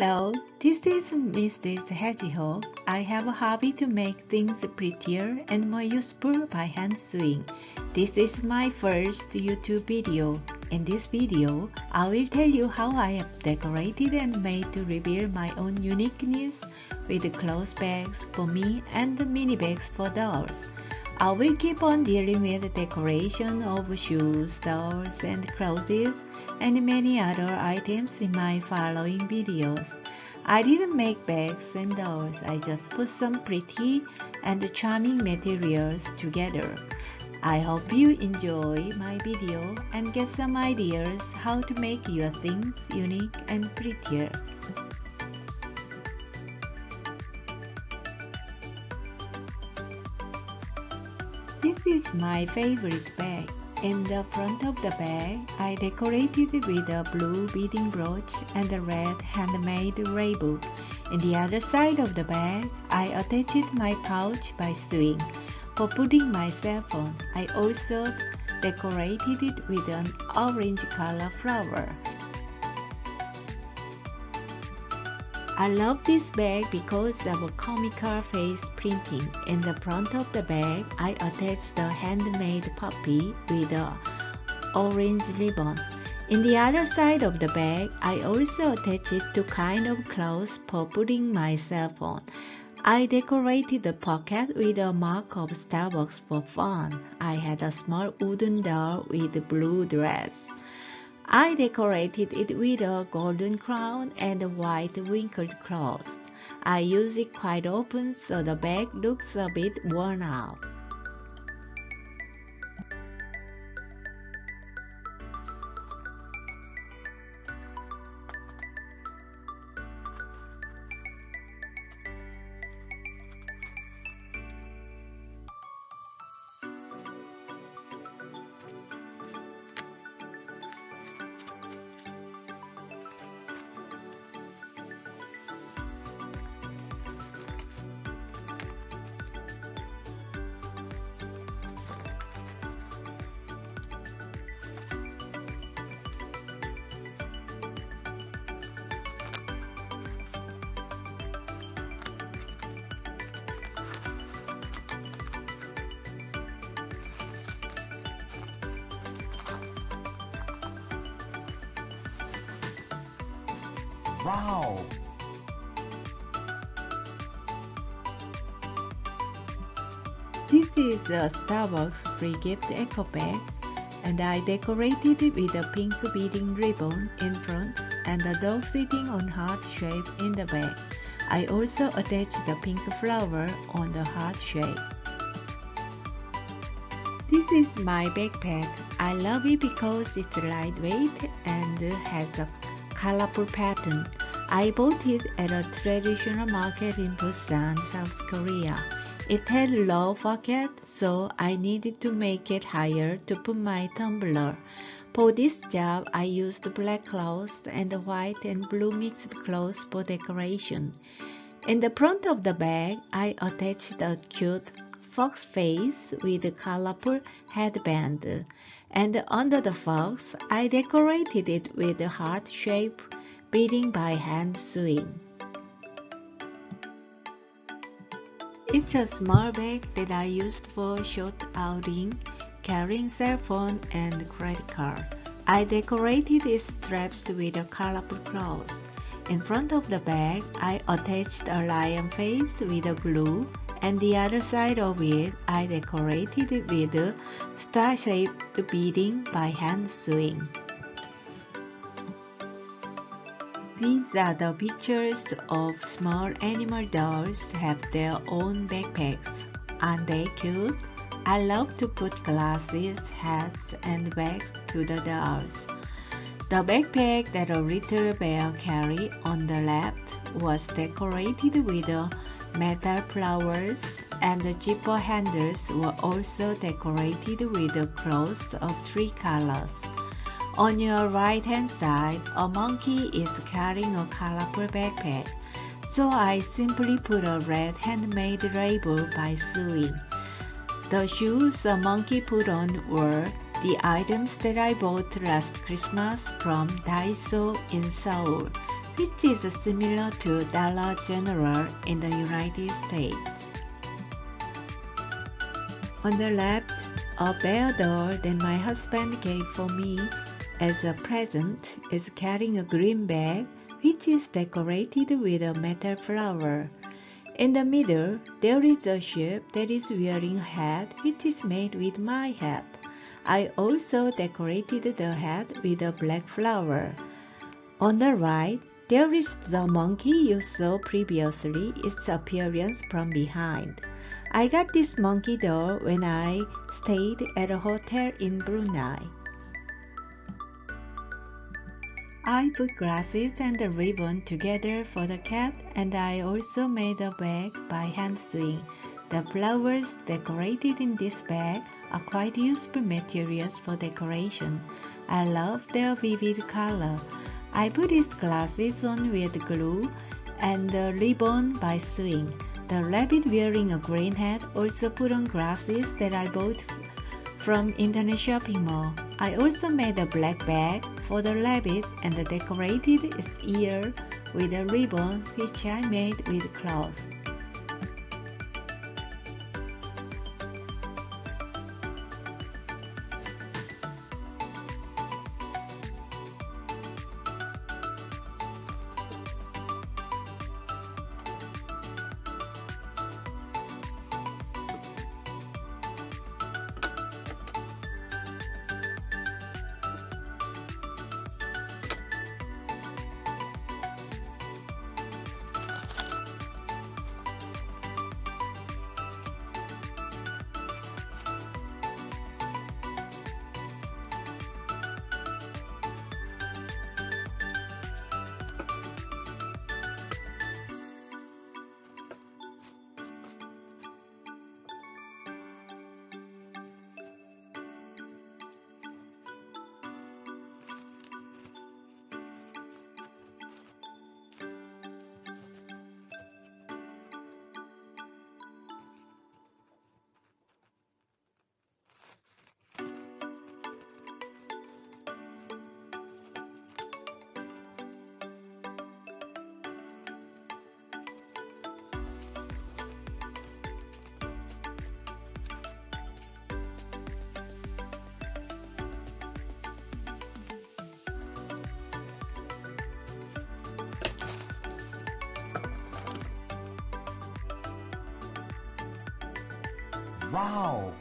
Hello, this is Mrs. Hedgehog. I have a hobby to make things prettier and more useful by hand sewing. This is my first YouTube video. In this video, I will tell you how I have decorated and made to reveal my own uniqueness with clothes bags for me and mini bags for dolls. I will keep on dealing with decoration of shoes, dolls, and clothes, and many other items in my following videos. I didn't make bags and dolls, I just put some pretty and charming materials together. I hope you enjoy my video and get some ideas how to make your things unique and prettier. This is my favorite bag. In the front of the bag, I decorated with a blue beading brooch and a red handmade ray book. In the other side of the bag, I attached my pouch by sewing. For putting my cell phone, I also decorated it with an orange color flower. I love this bag because of a comical face printing. In the front of the bag, I attached a handmade puppy with an orange ribbon. In the other side of the bag, I also attached two kinds of clothes for putting my cell phone. I decorated the pocket with a mark of Starbucks for fun. I had a small wooden doll with a blue dress. I decorated it with a golden crown and a white wrinkled cloth. I use it quite often, so the bag looks a bit worn out. Wow! This is a Starbucks free gift eco bag, and I decorated it with a pink beading ribbon in front and a dog sitting on heart shape in the bag. I also attached the pink flower on the heart shape. This is my backpack. I love it because it's lightweight and has a colorful pattern. I bought it at a traditional market in Busan, South Korea. It had low pocket, so I needed to make it higher to put my tumbler. For this job, I used black cloth and white and blue mixed cloth for decoration. In the front of the bag, I attached a cute fox face with a colorful headband, and under the fox, I decorated it with a heart shape, beading by hand sewing. It's a small bag that I used for short outing, carrying cell phone and credit card. I decorated its straps with a colorful cloth. In front of the bag, I attached a lion face with a glue, and the other side of it, I decorated it with a star-shaped beading by hand sewing. These are the pictures of small animal dolls have their own backpacks. Aren't they cute? I love to put glasses, hats, and bags to the dolls. The backpack that a little bear carried on the left was decorated with a metal flowers, and the zipper handles were also decorated with a cloth of three colors. On your right hand side, a monkey is carrying a colorful backpack, so I simply put a red handmade label by sewing. The shoes a monkey put on were the items that I bought last Christmas from Daiso in Seoul. which is similar to Dollar General in the United States. On the left, a bear doll that my husband gave for me as a present is carrying a green bag which is decorated with a metal flower. In the middle, there is a sheep that is wearing a hat which is made with my hat. I also decorated the hat with a black flower. On the right, there is the monkey you saw previously, its appearance from behind. I got this monkey doll when I stayed at a hotel in Brunei. I put glasses and a ribbon together for the cat, and I also made a bag by hand sewing. The flowers decorated in this bag are quite useful materials for decoration. I love their vivid color. I put his glasses on with glue and a ribbon by sewing. The rabbit wearing a green hat also put on glasses that I bought from internet shopping mall. I also made a black bag for the rabbit and decorated its ear with a ribbon which I made with cloth. Wow!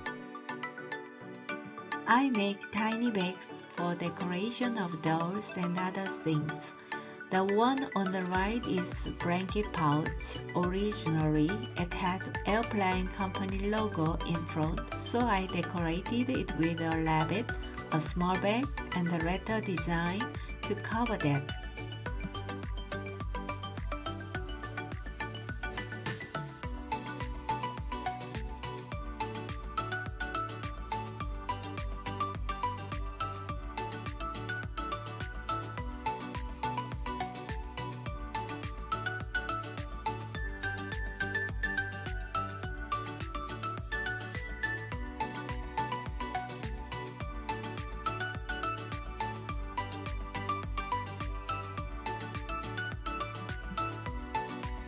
I make tiny bags for decoration of dolls and other things. The one on the right is blanket pouch. Originally, it had airplane company logo in front, so I decorated it with a rabbit, a small bag, and a letter design to cover that.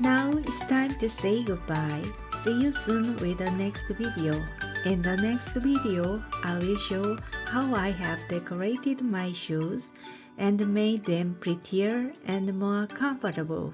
Now it's time to say goodbye. See you soon with the next video. In the next video, I will show how I have decorated my shoes and made them prettier and more comfortable.